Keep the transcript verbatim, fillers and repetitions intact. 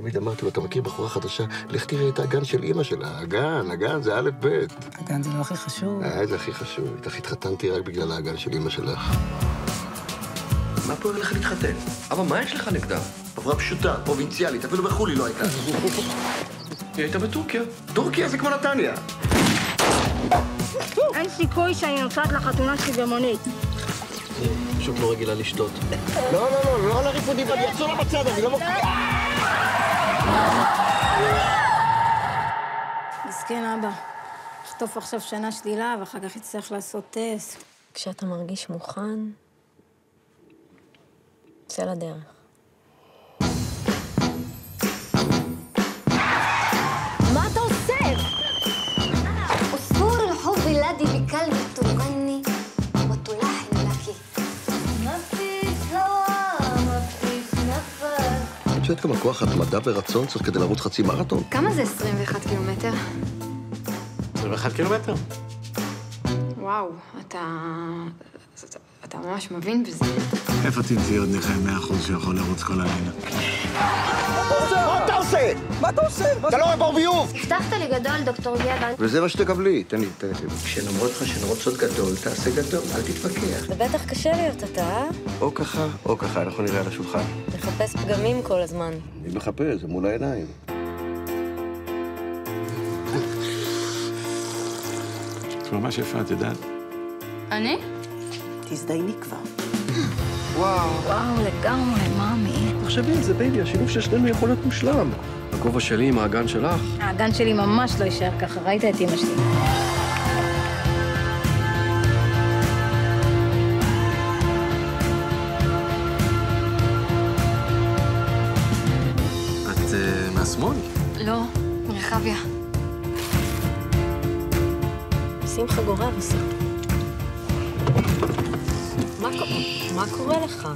תמיד אמרתי לו, אתה מכיר בחורה חדשה? לך תראה את האגן של אמא שלה. אגן, אגן, זה א' ב'. אגן זה לא הכי חשוב. אה, זה הכי חשוב. איתך התחתנתי רק בגלל האגן של אמא שלך. מה פוער לך להתחתן? אבא, מה יש לך נגדה? עברה פשוטה, פרובינציאלית, אפילו בחולי לא הייתה. היא הייתה בטורקיה. טורקיה זה כמו נתניה. אין סיכוי שאני נוסעת לחתונה שלי במונית. היא פשוט לא רגילה לשתות. לא, לא, לא, לא לריקודים, אני אעצור לה בצד, אני לא מוכן. מסכן אבא, יחטוף עכשיו שנה שלילה ואחר כך יצטרך לעשות טסט. כשאתה מרגיש מוכן, צא לדרך. מה אתה עושה? אסור לחוב ילדי בכלבי תוגני ותולח אלכי. נפיס הווה, נפיס נפס. את יודעת כמה כוח התמדה ורצון צריך כדי לרוץ חצי מרתון? כמה זה עשרים ואחד קילומטר? עשרים ואחד קילומטר. וואו, אתה... אתה ממש מבין בזה. איפה תמצאי עוד נכה מאה אחוז שיכול לרוץ כל הלילה? מה אתה עושה? מה אתה עושה? אתה לא רואה בור ביוב! הבטחת לי גדול, דוקטור גבן. וזה מה שתקבלי, תן לי, תן לי. כשנאמרות לך שהן רוצות גדול, תעשה גדול, אל תתווכח. זה בטח קשה להיות אתה, אה? או ככה, או ככה, אנחנו נראה על השולחן. לחפש פגמים כל הזמן. אני מחפש, זה מול העיניים. את ממש יפה, את יודעת? אני? תזדייני כבר. וואו. וואו, לגמרי, מאמי. תחשבי על זה, בייבי, השילוב של שנינו יכול להיות מושלם. הגובה שלי עם האגן שלך. האגן שלי ממש לא יישאר ככה, ראית את אמא שלי. את מהשמאל? לא, מרחביה. שמחה גורב עושה. מה קורה לך?